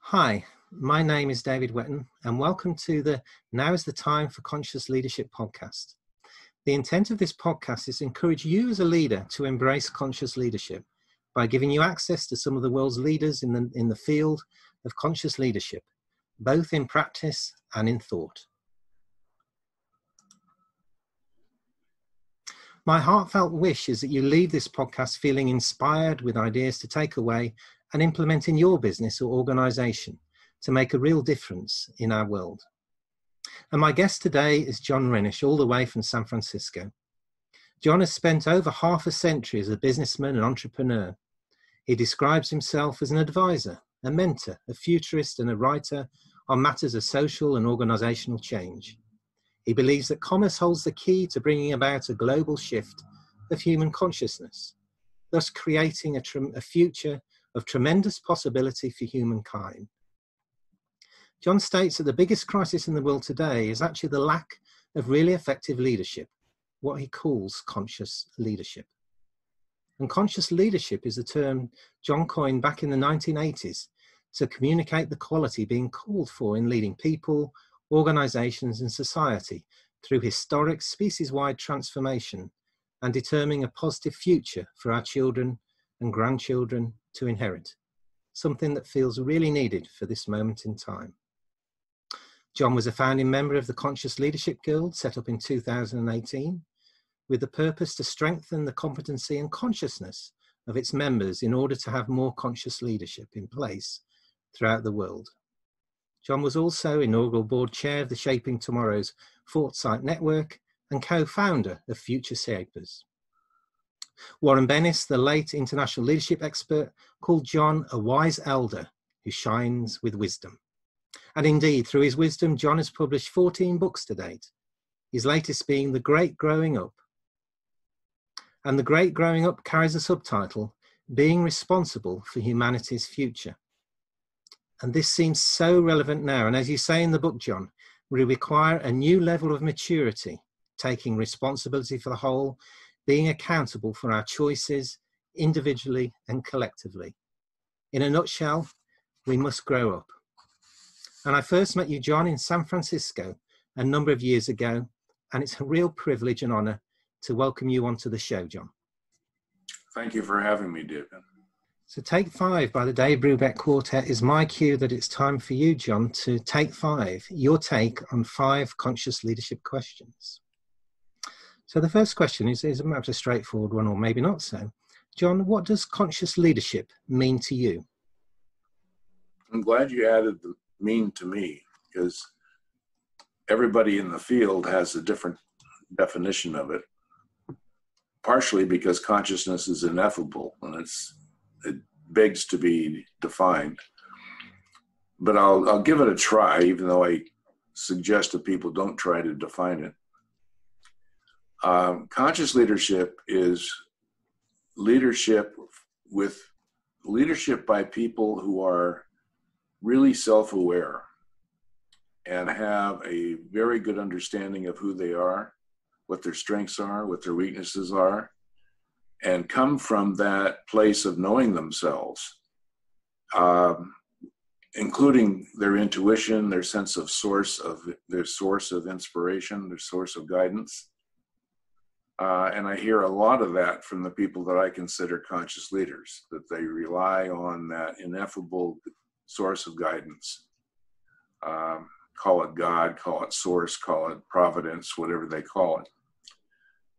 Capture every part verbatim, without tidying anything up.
Hi, my name is David Wetton and welcome to the Now is the Time for Conscious Leadership podcast. The intent of this podcast is to encourage you as a leader to embrace conscious leadership by giving you access to some of the world's leaders in the, in the field of conscious leadership, both in practice and in thought. My heartfelt wish is that you leave this podcast feeling inspired with ideas to take away and implement in your business or organization to make a real difference in our world. And my guest today is John Renesch, all the way from San Francisco. John has spent over half a century as a businessman and entrepreneur. He describes himself as an advisor, a mentor, a futurist and a writer on matters of social and organizational change. He believes that commerce holds the key to bringing about a global shift of human consciousness, thus creating a, a future of tremendous possibility for humankind. John states that the biggest crisis in the world today is actually the lack of really effective leadership, what he calls conscious leadership. And conscious leadership is a term John coined back in the nineteen eighties to communicate the quality being called for in leading people, organizations and society through historic species-wide transformation and determining a positive future for our children and grandchildren to inherit, something that feels really needed for this moment in time. John was a founding member of the Conscious Leadership Guild, set up in two thousand eighteen, with the purpose to strengthen the competency and consciousness of its members in order to have more conscious leadership in place throughout the world. John was also inaugural board chair of the Shaping Tomorrow's Foresight Network and co-founder of FutureShapers. Warren Bennis, the late international leadership expert, called John a wise elder who shines with wisdom. And indeed, through his wisdom, John has published fourteen books to date, his latest being The Great Growing Up. And The Great Growing Up carries a subtitle, Being Responsible for Humanity's Future. And this seems so relevant now. And as you say in the book, John, we require a new level of maturity, taking responsibility for the whole, being accountable for our choices individually and collectively. In a nutshell, we must grow up. And I first met you, John, in San Francisco a number of years ago, and it's a real privilege and honor to welcome you onto the show, John. Thank you for having me, David. So Take Five by the Dave Brubeck Quartet is my cue that it's time for you, John, to take five, your take on five conscious leadership questions. So the first question is, is perhaps a straightforward one, or maybe not so. John, what does conscious leadership mean to you? I'm glad you added the mean to me, because everybody in the field has a different definition of it, partially because consciousness is ineffable and it's it begs to be defined, but I'll, I'll give it a try, even though I suggest that people don't try to define it. Um, conscious leadership is leadership with leadership by people who are really self-aware and have a very good understanding of who they are, what their strengths are, what their weaknesses are, and come from that place of knowing themselves, um, including their intuition, their sense of source of their source of inspiration, their source of guidance. Uh, and I hear a lot of that from the people that I consider conscious leaders, that they rely on that ineffable source of guidance. Um, call it God, call it source, call it providence, whatever they call it.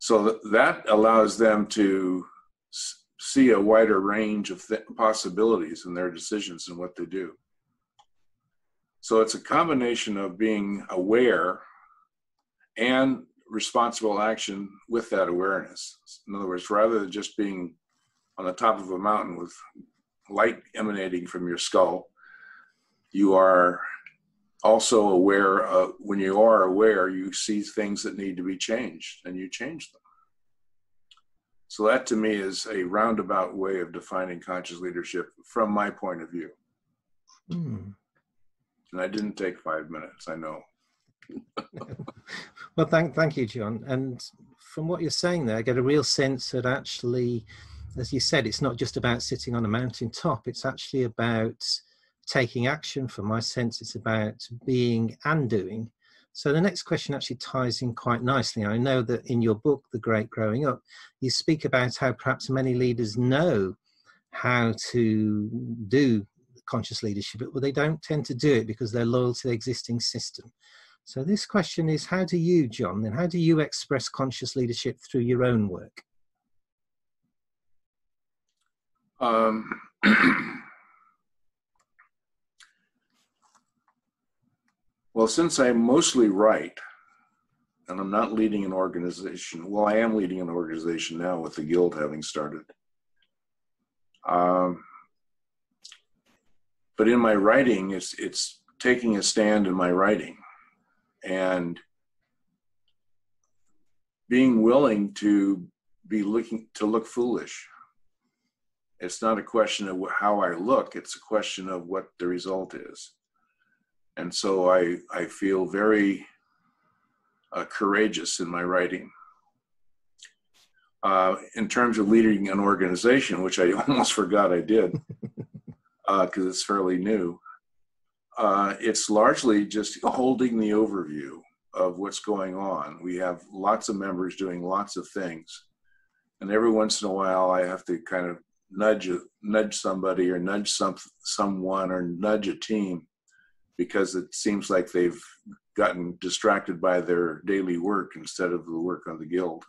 So that allows them to see a wider range of th possibilities in their decisions and what they do. So it's a combination of being aware and responsible action with that awareness. In other words, rather than just being on the top of a mountain with light emanating from your skull, you are also aware of, when you are aware, you see things that need to be changed and you change them. So that to me is a roundabout way of defining conscious leadership from my point of view. Mm. And I didn't take five minutes, I know. Well, thank, thank you, John. And from what you're saying there, I get a real sense that actually, as you said, it's not just about sitting on a mountain top, it's actually about taking action. For my sense, it's about being and doing. So the next question actually ties in quite nicely. I know that in your book, The Great Growing Up, you speak about how perhaps many leaders know how to do conscious leadership, but they don't tend to do it because they're loyal to the existing system. So this question is, how do you, John, and how do you express conscious leadership through your own work? Um, well, since I mostly write, and I'm not leading an organization, well, I am leading an organization now with the Guild having started. Um, but in my writing, it's, it's taking a stand in my writing and being willing to be looking to look foolish. It's not a question of how I look, it's a question of what the result is. And so I, I feel very uh, courageous in my writing. Uh, in terms of leading an organization, which I almost forgot I did, because uh, it's fairly new, uh, it's largely just holding the overview of what's going on. We have lots of members doing lots of things. And every once in a while, I have to kind of nudge nudge somebody or nudge some someone or nudge a team because it seems like they've gotten distracted by their daily work instead of the work on the Guild.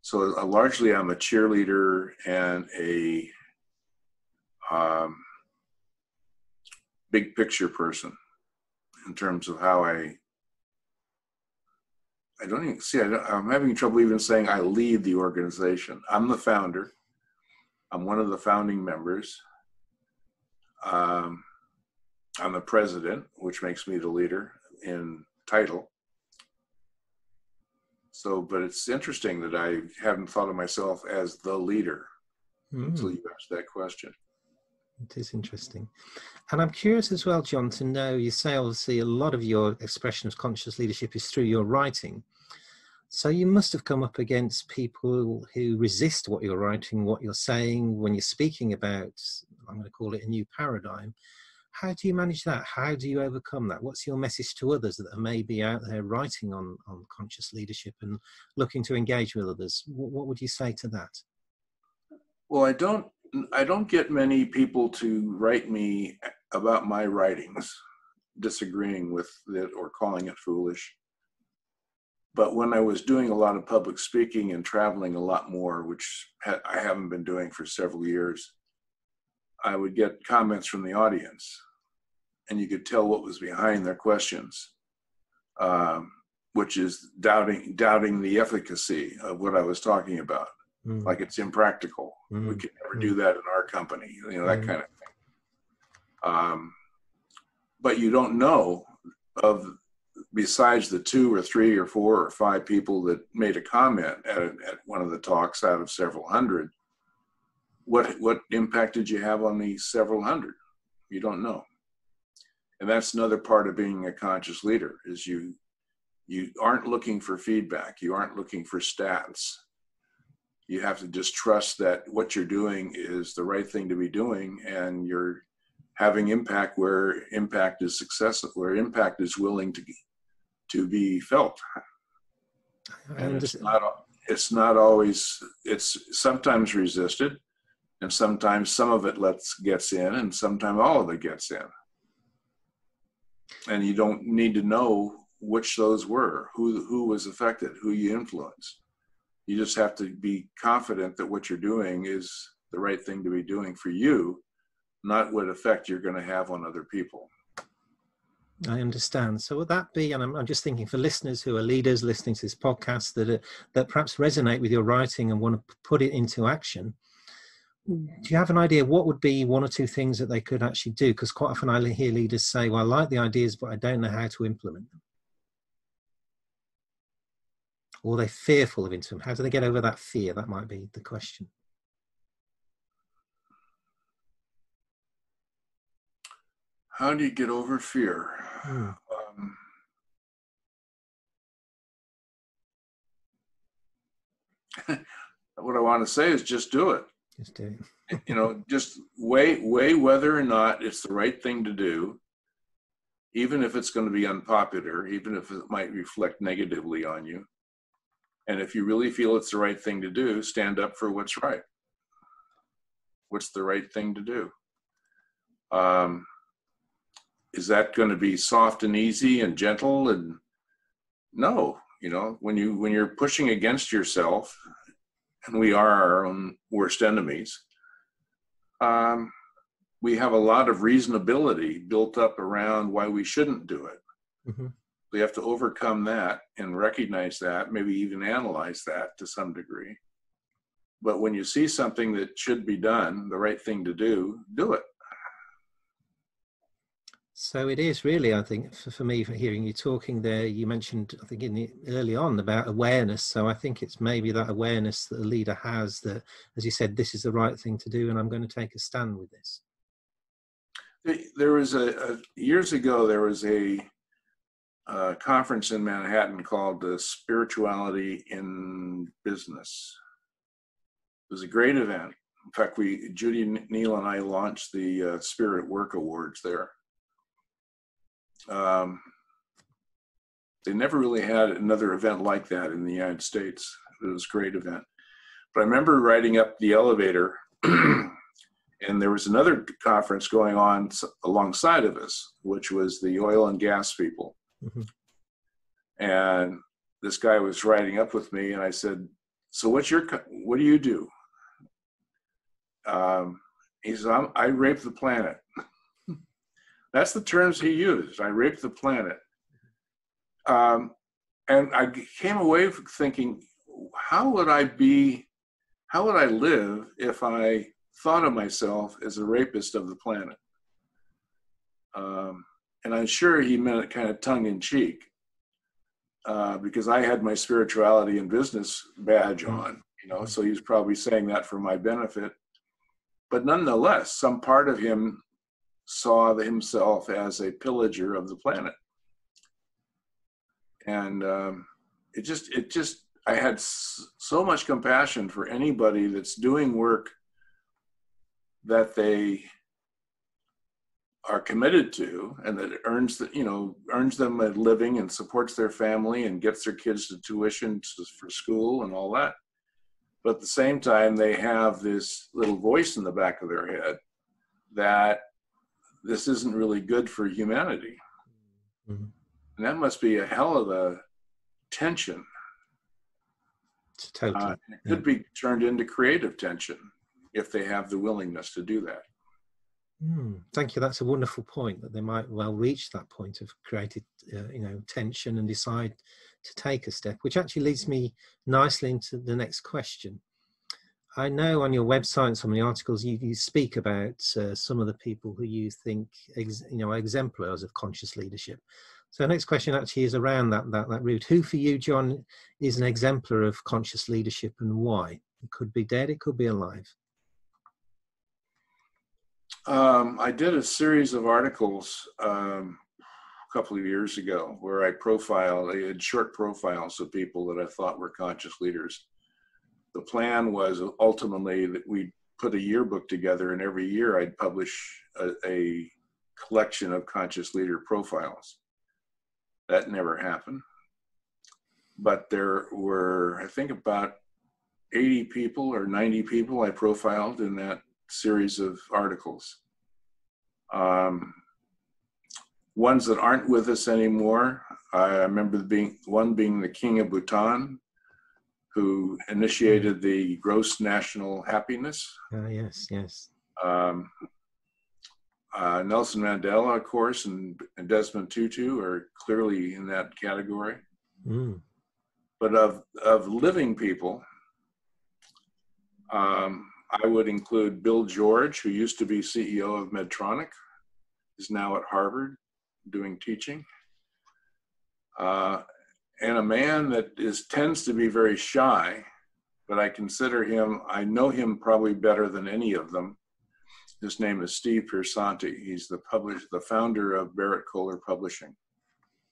So uh, largely I'm a cheerleader and a um, big picture person in terms of how I I don't even see I don't, I'm having trouble even saying I lead the organization. I'm the founder. I'm one of the founding members. Um, I'm the president, which makes me the leader in title. So, but it's interesting that I haven't thought of myself as the leader mm. until you asked that question. It is interesting. And I'm curious as well, John, to know, you say obviously a lot of your expression of conscious leadership is through your writing. So you must have come up against people who resist what you're writing, what you're saying, when you're speaking about, I'm going to call it a new paradigm. How do you manage that? How do you overcome that? What's your message to others that may be out there writing on, on conscious leadership and looking to engage with others? What, what would you say to that? Well, I don't, I don't get many people to write me about my writings, disagreeing with it or calling it foolish. But when I was doing a lot of public speaking and traveling a lot more, which ha I haven't been doing for several years, I would get comments from the audience, and you could tell what was behind their questions, um, which is doubting doubting the efficacy of what I was talking about. Mm. Like it's impractical. Mm. We could never mm. do that in our company, you know, that mm. kind of thing. Um, but you don't know of, besides the two or three or four or five people that made a comment at, at one of the talks out of several hundred, what, what impact did you have on the several hundred? You don't know. And that's another part of being a conscious leader is you, you aren't looking for feedback. You aren't looking for stats. You have to just trust that what you're doing is the right thing to be doing, and you're having impact where impact is successful, where impact is willing to to be felt. And it's not, it's not always, it's sometimes resisted, and sometimes some of it lets gets in, and sometimes all of it gets in. And you don't need to know which those were, who, who was affected, who you influenced. You just have to be confident that what you're doing is the right thing to be doing for you, not what effect you're going to have on other people. I understand. So would that be, and I'm, I'm just thinking for listeners who are leaders listening to this podcast that, are, that perhaps resonate with your writing and want to put it into action, do you have an idea what would be one or two things that they could actually do? Because quite often I hear leaders say, well, I like the ideas, but I don't know how to implement them. Or they're fearful of implementing them. How do they get over that fear? That might be the question. How do you get over fear? Hmm. Um, what I want to say is just do it. Just do it. You know, just weigh, weigh whether or not it's the right thing to do, even if it's going to be unpopular, even if it might reflect negatively on you. And if you really feel it's the right thing to do, stand up for what's right. What's the right thing to do? Um, is that going to be soft and easy and gentle? And no, you know, when you when you're pushing against yourself, and we are our own worst enemies, um, we have a lot of reasonability built up around why we shouldn't do it. Mm-hmm. We have to overcome that and recognize that, maybe even analyze that to some degree. But when you see something that should be done, the right thing to do, do it. So it is really, I think, for, for me, for hearing you talking there, you mentioned, I think, in the, early on about awareness. So I think it's maybe that awareness that a leader has that, as you said, this is the right thing to do and I'm going to take a stand with this. There was a, a years ago, there was a, a conference in Manhattan called the Spirituality in Business. It was a great event. In fact, we, Judy Neal and I launched the uh, Spirit Work Awards there. Um, they never really had another event like that in the United States. It was a great event. But I remember riding up the elevator and there was another conference going on alongside of us, which was the oil and gas people. Mm-hmm. And this guy was riding up with me and I said, so what's your, what do you do? Um, he said, I'm, I rape the planet. That's the terms he used. I raped the planet. Um, and I came away thinking, how would I be, how would I live if I thought of myself as a rapist of the planet? Um, and I'm sure he meant it kind of tongue in cheek, uh, because I had my spirituality and business badge on, you know, so he's probably saying that for my benefit. But nonetheless, some part of him saw himself as a pillager of the planet. And um, it just, it just, I had so much compassion for anybody that's doing work that they are committed to and that earns, the, you know, earns them a living and supports their family and gets their kids to tuition to, for school and all that. But at the same time, they have this little voice in the back of their head that this isn't really good for humanity. Mm-hmm. And that must be a hell of a tension. It's totally, uh, it yeah. could be turned into creative tension if they have the willingness to do that. Mm, thank you. That's a wonderful point, that they might well reach that point of created, uh, you know, tension and decide to take a step, which actually leads me nicely into the next question. I know on your website and some of the articles you, you speak about uh, some of the people who you think ex, you know, are exemplars of conscious leadership. So the next question actually is around that, that, that route. Who for you, John, is an exemplar of conscious leadership and why? It could be dead, it could be alive. Um, I did a series of articles um, a couple of years ago where I profiled, I had short profiles of people that I thought were conscious leaders. The plan was ultimately that we'd put a yearbook together and every year I'd publish a, a collection of conscious leader profiles. That never happened. But there were, I think, about eighty people or ninety people I profiled in that series of articles. Um, ones that aren't with us anymore, I remember being one being the King of Bhutan, who initiated the gross national happiness. Uh, yes, yes. Um, uh, Nelson Mandela, of course, and, and Desmond Tutu are clearly in that category. Mm. But of, of living people, um, I would include Bill George, who used to be C E O of Medtronic, is now at Harvard doing teaching. Uh, And a man that is tends to be very shy, but I consider him, I know him probably better than any of them. His name is Steve Piersanti. He's the publish, the founder of Berrett-Koehler Publishing,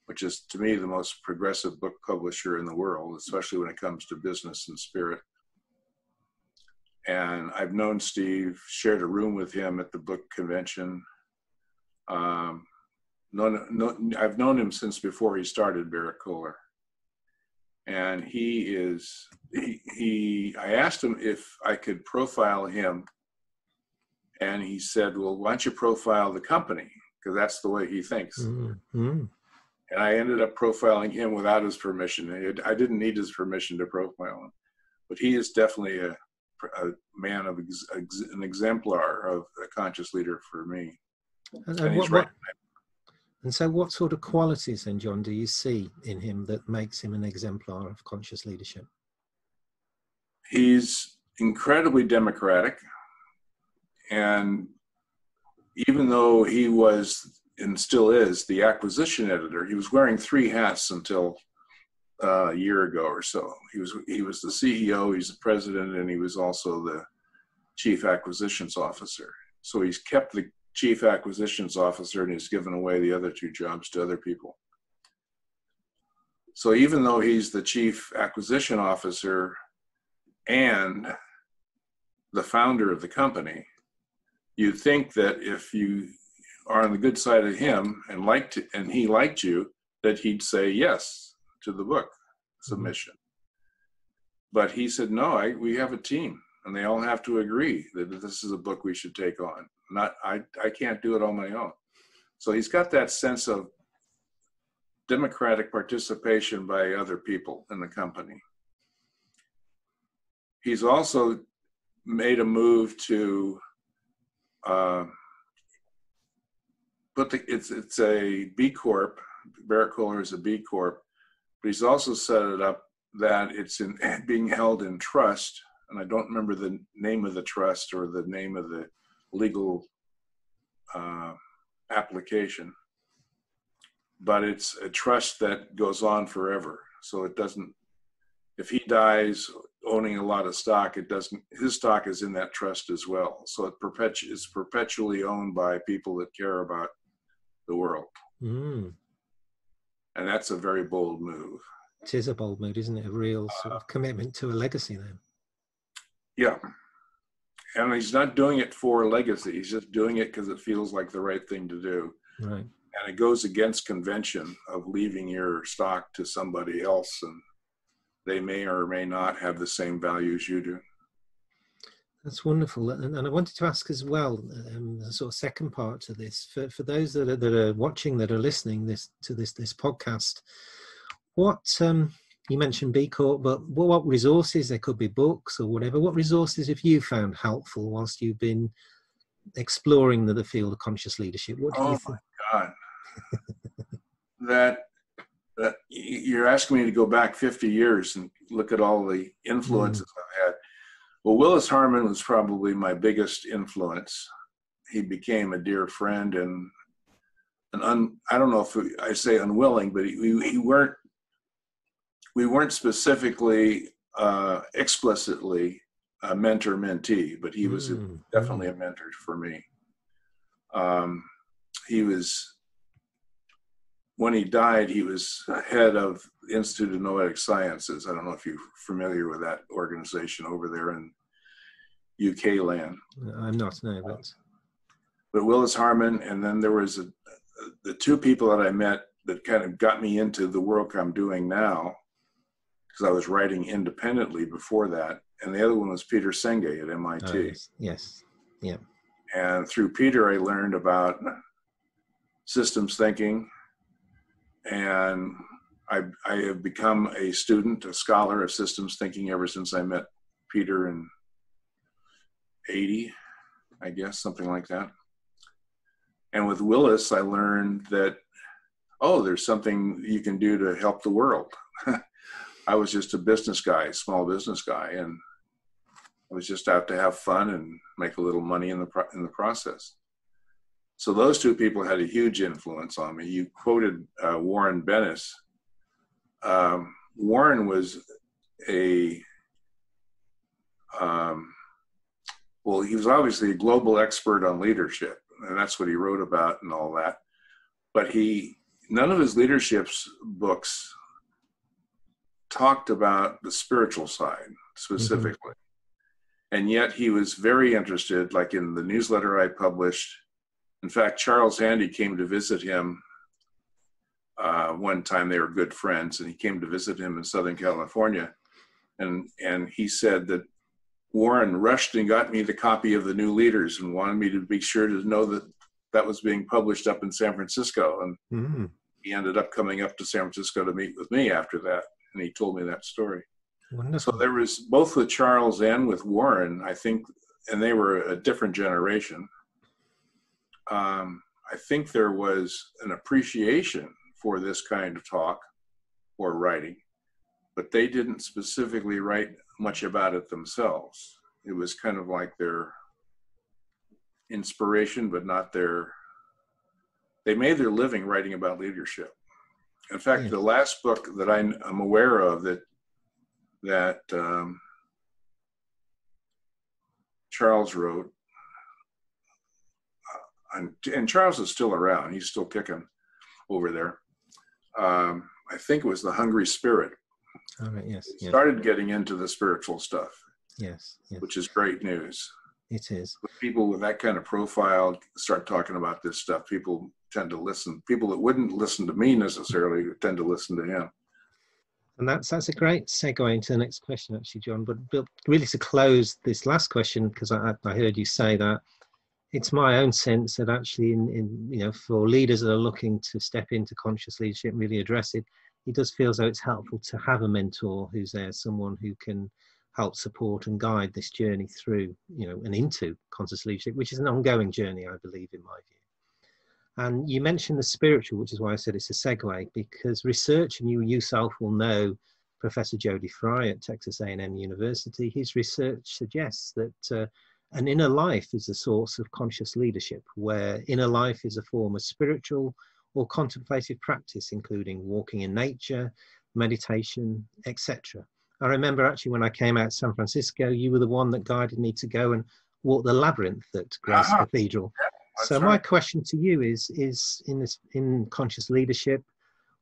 which is to me the most progressive book publisher in the world, especially when it comes to business and spirit. And I've known Steve, shared a room with him at the book convention. Um, known, no, I've known him since before he started Berrett-Koehler. And he is, he, he, I asked him if I could profile him. And he said, well, why don't you profile the company? Because that's the way he thinks. Mm-hmm. And I ended up profiling him without his permission. I didn't need his permission to profile him. But he is definitely a, a man of ex, ex, an exemplar of a conscious leader for me. And, and, what, right. and so what sort of qualities then, John, do you see in him that makes him an exemplar of conscious leadership? He's incredibly democratic. And even though he was and still is the acquisition editor, he was wearing three hats until uh, a year ago or so. He was he was the C E O, he's the president, and he was also the chief acquisitions officer. So he's kept the chief acquisitions officer and he's given away the other two jobs to other people. So even though he's the chief acquisition officer and the founder of the company, you'd think that if you are on the good side of him and liked it, and he liked you, that he'd say yes to the book submission. But he said, no, I, we have a team and they all have to agree that this is a book we should take on. Not, I, I can't do it on my own. So he's got that sense of democratic participation by other people in the company. He's also made a move to Uh, but the, it's it's a B Corp. Berrett-Koehler is a B Corp, but he's also set it up that it's in being held in trust, and I don't remember the name of the trust or the name of the legal uh, application, but it's a trust that goes on forever. So it doesn't. If he dies owning a lot of stock, it doesn't, his stock is in that trust as well. So it perpetu- it's perpetually owned by people that care about the world. Mm. And that's a very bold move. It is a bold move, isn't it? A real sort of uh, commitment to a legacy then. Yeah. And he's not doing it for a legacy. He's just doing it because it feels like the right thing to do. Right. And it goes against convention of leaving your stock to somebody else, and they may or may not have the same values you do. That's wonderful. And, and I wanted to ask as well, um, the sort of second part to this, for, for those that are, that are watching, that are listening this to this this podcast, what, um, you mentioned B Corp, but what, what resources, there could be books or whatever, what resources have you found helpful whilst you've been exploring the, the field of conscious leadership? What do oh you think? My God. that... Uh, you're asking me to go back fifty years and look at all the influences mm. I've had. Well, Willis Harmon was probably my biggest influence. He became a dear friend and an un, I don't know if I say unwilling, but he, we, he weren't, we weren't specifically uh, explicitly a mentor-mentee, but he was mm. a, definitely a mentor for me. Um, he was... When he died, he was head of the Institute of Noetic Sciences. I don't know if you're familiar with that organization over there in U K land. No, I'm not, no, but... But Willis Harmon, and then there was a, the two people that I met that kind of got me into the work I'm doing now, because I was writing independently before that, and the other one was Peter Senge at M I T. Oh, yes. yes, yeah. And through Peter, I learned about systems thinking, and I, I have become a student, a scholar of systems thinking ever since I met Peter in eighty, I guess, something like that. And with Willis, I learned that, oh, there's something you can do to help the world. I was just a business guy, small business guy, and I was just out to have fun and make a little money in the pro- in the process. So those two people had a huge influence on me. You quoted uh, Warren Bennis. Um, Warren was a, um, well, he was obviously a global expert on leadership, and that's what he wrote about and all that. But he, none of his leadership books talked about the spiritual side specifically. Mm-hmm. And yet he was very interested, like in the newsletter I published. In fact, Charles Handy came to visit him uh, one time. They were good friends, and he came to visit him in Southern California. And, and he said that Warren rushed and got me the copy of The New Leaders and wanted me to be sure to know that that was being published up in San Francisco. And mm-hmm. he ended up coming up to San Francisco to meet with me after that. And he told me that story. Wonderful. So there was both with Charles and with Warren, I think, and they were a different generation. Um, I think there was an appreciation for this kind of talk or writing, but they didn't specifically write much about it themselves. It was kind of like their inspiration, but not their, they made their living writing about leadership. In fact, yeah. the last book that I'm, I'm aware of that that um, Charles wrote, uh, and, and Charles is still around, he's still kicking over there. Um, I think it was The Hungry Spirit. All right, yes, yes. Started getting into the spiritual stuff. Yes, yes. Which is great news. It is. When people with that kind of profile start talking about this stuff, people tend to listen. People that wouldn't listen to me necessarily tend to listen to him. And that's that's a great segue into the next question, actually, John. But Bill, really to close this last question, because I, I heard you say that, it's my own sense that actually, in, in you know, for leaders that are looking to step into conscious leadership and really address it, it does feel as though it's helpful to have a mentor who's there, someone who can help support and guide this journey through, you know, and into conscious leadership, which is an ongoing journey, I believe, in my view. And you mentioned the spiritual, which is why I said it's a segue, because research, and you yourself will know Professor Jodie Fry at Texas A and M University, his research suggests that uh, an inner life is the source of conscious leadership, where inner life is a form of spiritual or contemplative practice, including walking in nature, meditation, et cetera. I remember actually when I came out to San Francisco, you were the one that guided me to go and walk the labyrinth at Grace uh-huh. Cathedral. That's so my right. question to you is, is in this, in conscious leadership,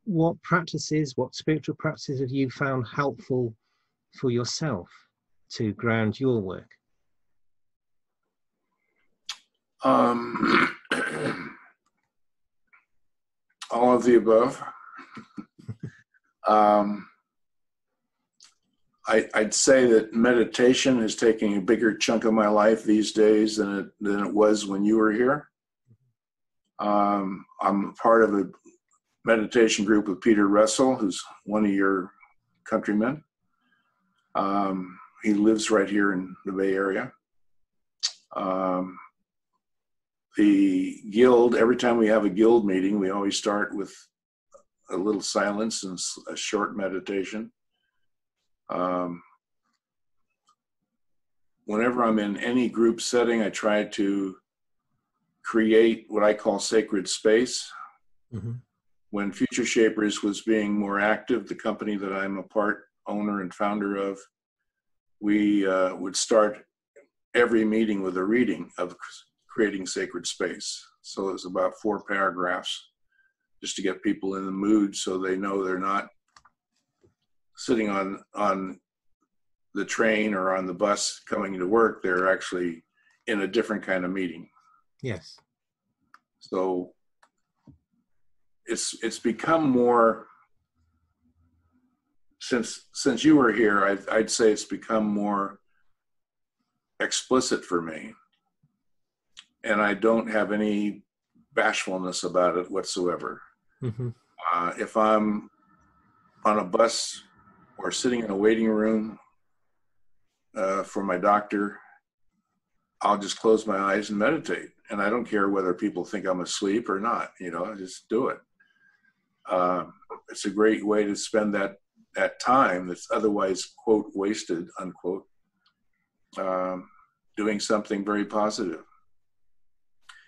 what practices, what spiritual practices have you found helpful for yourself to ground your work? Um, all of the above. um, I, I'd say that meditation is taking a bigger chunk of my life these days than it, than it was when you were here. Um, I'm part of a meditation group with Peter Russell, who's one of your countrymen. Um, he lives right here in the Bay Area. Um, the guild, every time we have a guild meeting, we always start with a little silence and a short meditation. Um, whenever I'm in any group setting, I try to create what I call sacred space. Mm-hmm. When FutureShapers was being more active, the company that I'm a part owner and founder of, we uh, would start every meeting with a reading of creating sacred space. So it was about four paragraphs just to get people in the mood so they know they're not sitting on on the train or on the bus coming to work. They're actually in a different kind of meeting. Yes. So it's it's become more, since since you were here, I'd, I'd say it's become more explicit for me, and I don't have any bashfulness about it whatsoever. Mm-hmm. uh, if I'm on a bus or sitting in a waiting room uh, for my doctor, I'll just close my eyes and meditate. And I don't care whether people think I'm asleep or not, you know, I just do it. Um, it's a great way to spend that, that time that's otherwise, quote, wasted, unquote, um, doing something very positive.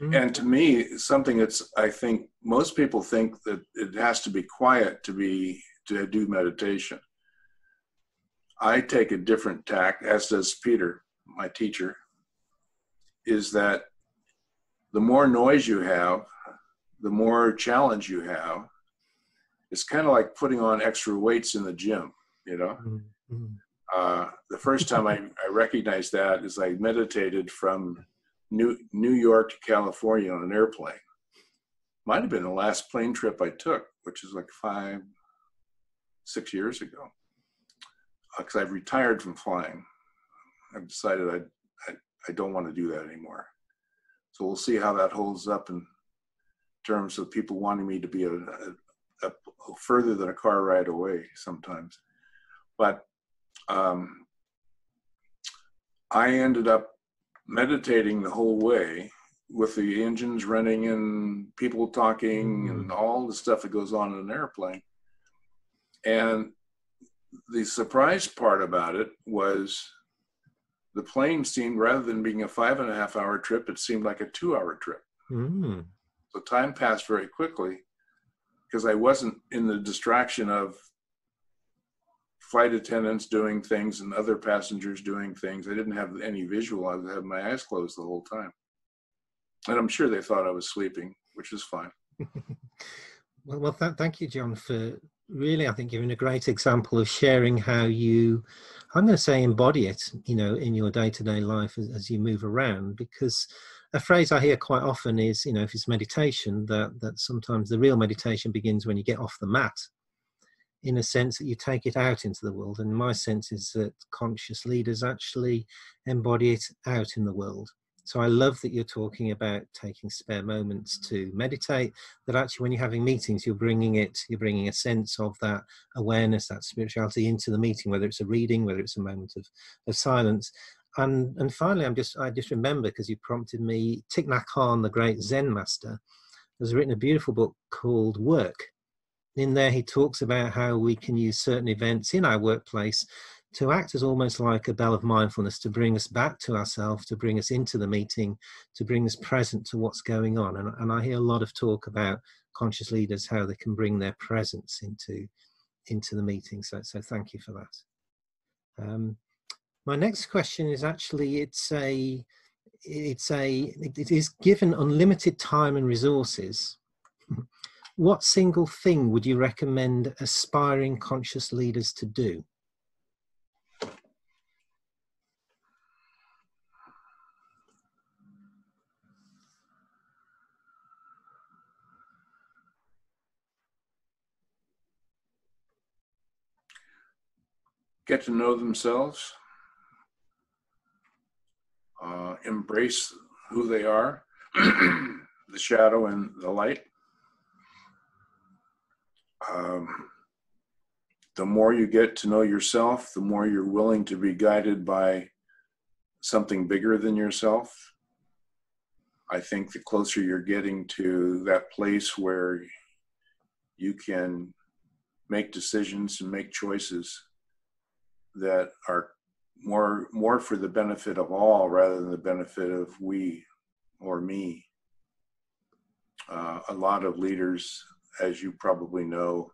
Mm-hmm. And to me, something that's, I think, most people think that it has to be quiet to be, to do meditation. I take a different tack, as does Peter, my teacher, is that the more noise you have, the more challenge you have. It's kind of like putting on extra weights in the gym, you know? Mm-hmm. Uh, the first time I, I recognized that is I meditated from New, New York to California on an airplane. Might have been the last plane trip I took, which is like five, six years ago. Because uh, I've retired from flying. I've decided I, I, I don't want to do that anymore. So we'll see how that holds up in terms of people wanting me to be a, a, a further than a car ride away sometimes. But um, I ended up meditating the whole way, with the engines running and people talking and all the stuff that goes on in an airplane. And the surprise part about it was the plane seemed, rather than being a five and a half hour trip, it seemed like a two hour trip. Mm. So time passed very quickly because I wasn't in the distraction of flight attendants doing things and other passengers doing things. I didn't have any visual. I had my eyes closed the whole time. And I'm sure they thought I was sleeping, which is fine. well, well th thank you, John, for really, I think you're in a great example of sharing how you, I'm going to say embody it, you know, in your day-to-day life as, as you move around, because a phrase I hear quite often is, you know, if it's meditation, that, that sometimes the real meditation begins when you get off the mat, in a sense that you take it out into the world. And my sense is that conscious leaders actually embody it out in the world. So I love that you're talking about taking spare moments to meditate, that actually when you're having meetings, you're bringing it, you're bringing a sense of that awareness, that spirituality into the meeting, whether it's a reading, whether it's a moment of, of silence. And, and finally, I'm just, I just remember, because you prompted me, Thich Nhat Hanh, the great Zen master, has written a beautiful book called Work. In there, he talks about how we can use certain events in our workplace to act as almost like a bell of mindfulness, to bring us back to ourselves, to bring us into the meeting, to bring us present to what's going on. And, and I hear a lot of talk about conscious leaders, how they can bring their presence into, into the meeting. So, so thank you for that. Um, my next question is actually, it's a, it's a, it is given unlimited time and resources. What single thing would you recommend aspiring conscious leaders to do? Get to know themselves, uh, embrace who they are, the shadow and the light. Um, the more you get to know yourself, the more you're willing to be guided by something bigger than yourself. I think the closer you're getting to that place where you can make decisions and make choices that are more more for the benefit of all rather than the benefit of we or me. Uh, a lot of leaders, as you probably know,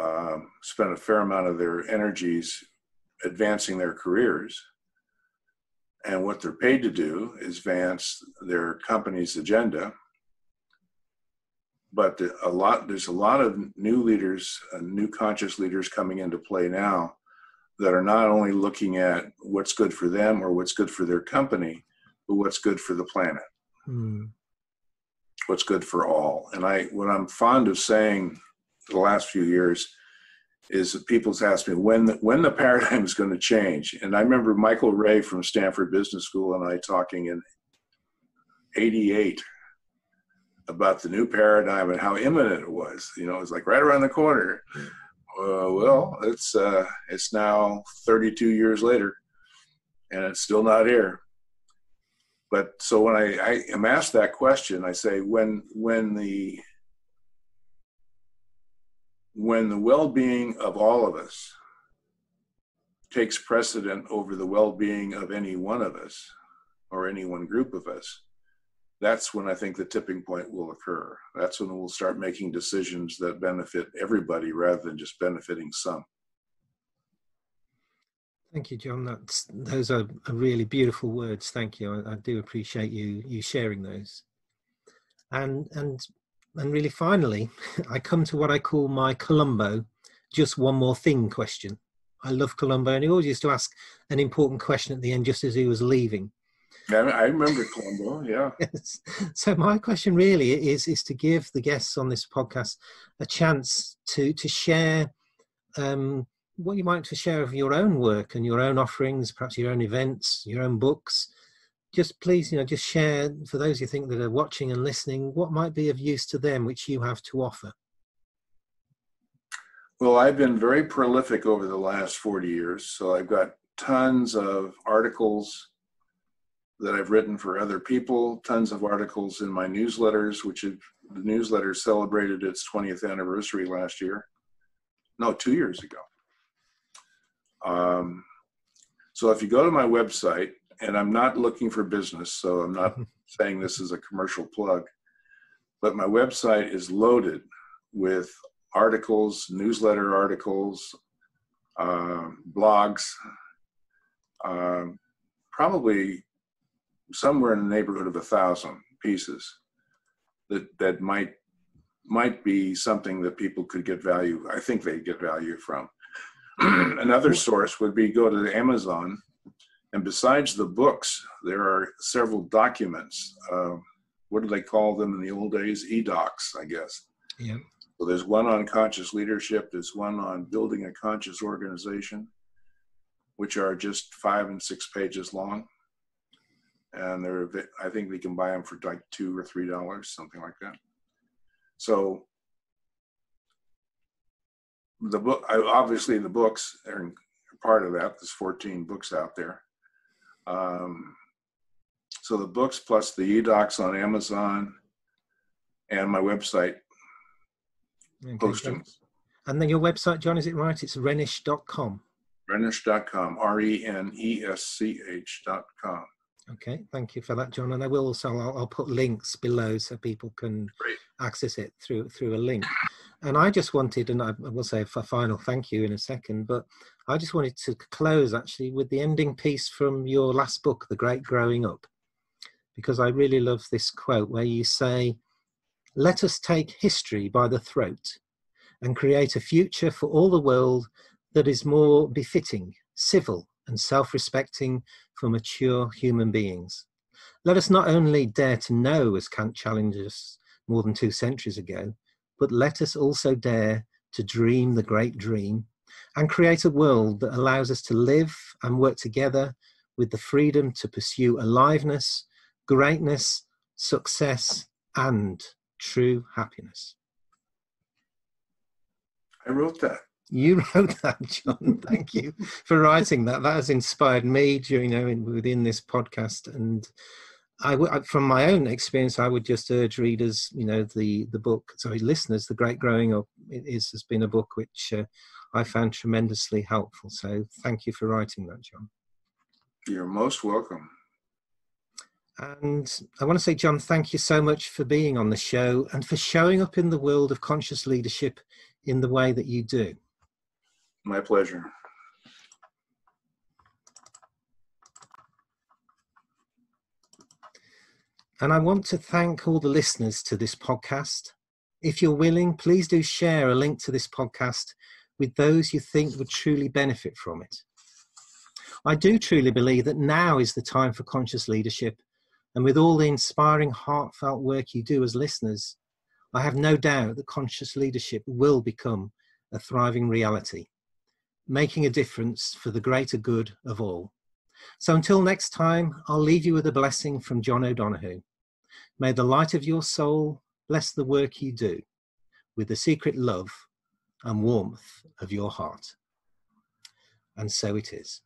um, spend a fair amount of their energies advancing their careers. And what they're paid to do is advance their company's agenda. But a lot, there's a lot of new leaders, uh, new conscious leaders coming into play now, that are not only looking at what's good for them or what's good for their company, but what's good for the planet, mm. what's good for all. And I, what I'm fond of saying for the last few years is that people's asked me when the, when the paradigm is going to change. And I remember Michael Ray from Stanford Business School and I talking in eighty-eight about the new paradigm and how imminent it was. You know, it was like right around the corner. Mm. Uh, well, it's uh, it's now thirty-two years later, and it's still not here. But so when I, I am asked that question, I say when when the when the well-being of all of us takes precedent over the well-being of any one of us or any one group of us, that's when I think the tipping point will occur. That's when we'll start making decisions that benefit everybody rather than just benefiting some. Thank you, John. That's, those are really beautiful words. Thank you. I, I do appreciate you, you sharing those. And, and, and really finally, I come to what I call my Columbo, just one more thing question. I love Columbo, and he always used to ask an important question at the end just as he was leaving. Yeah, I remember Columbo, yeah. Yes. So my question really is, is to give the guests on this podcast a chance to, to share um, what you might to share of your own work and your own offerings, perhaps your own events, your own books. Just please, you know, just share, for those you think that are watching and listening, what might be of use to them, which you have to offer. Well, I've been very prolific over the last forty years, so I've got tons of articles that I've written for other people, tons of articles in my newsletters, which is, the newsletter celebrated its twentieth anniversary last year. No, two years ago. Um, so if you go to my website, and I'm not looking for business, so I'm not saying this is a commercial plug, but my website is loaded with articles, newsletter articles, uh, blogs, uh, probably somewhere in the neighborhood of a thousand pieces that, that might, might be something that people could get value, I think they'd get value from. Another source would be go to Amazon, and besides the books, there are several documents. Uh, what do they call them in the old days? E-docs, I guess. Yeah. So there's one on conscious leadership, there's one on building a conscious organization, which are just five and six pages long. And they're, I think we can buy them for like two or three dollars, something like that. So the book, obviously the books are part of that. There's fourteen books out there. Um, so the books plus the e-docs on Amazon and my website. Okay, postings. And then your website, John, is it right? It's Renesch dot com. Renesch dot com, R E N E S C H dot com. Okay, thank you for that, John. And I will also, I'll, I'll put links below so people can Great. access it through through a link. And I just wanted, and I will say a final thank you in a second, but I just wanted to close actually with the ending piece from your last book, The Great Growing Up, because I really love this quote where you say, "Let us take history by the throat and create a future for all the world that is more befitting, civil, and self-respecting for mature human beings. Let us not only dare to know, as Kant challenged us more than two centuries ago, but let us also dare to dream the great dream and create a world that allows us to live and work together with the freedom to pursue aliveness, greatness, success, and true happiness." I wrote that. You wrote that, John. Thank you for writing that. That has inspired me during, you know, within this podcast. And I, w from my own experience, I would just urge readers, you know, the the book, sorry, listeners, The Great Growing Up is has been a book which uh, I found tremendously helpful. So thank you for writing that, John. You're most welcome. And I want to say, John, thank you so much for being on the show and for showing up in the world of conscious leadership in the way that you do. My pleasure. And I want to thank all the listeners to this podcast. If you're willing, please do share a link to this podcast with those you think would truly benefit from it. I do truly believe that now is the time for conscious leadership. And with all the inspiring, heartfelt work you do as listeners, I have no doubt that conscious leadership will become a thriving reality, making a difference for the greater good of all. So until next time, I'll leave you with a blessing from John O'Donohue. May the light of your soul bless the work you do with the secret love and warmth of your heart. And so it is.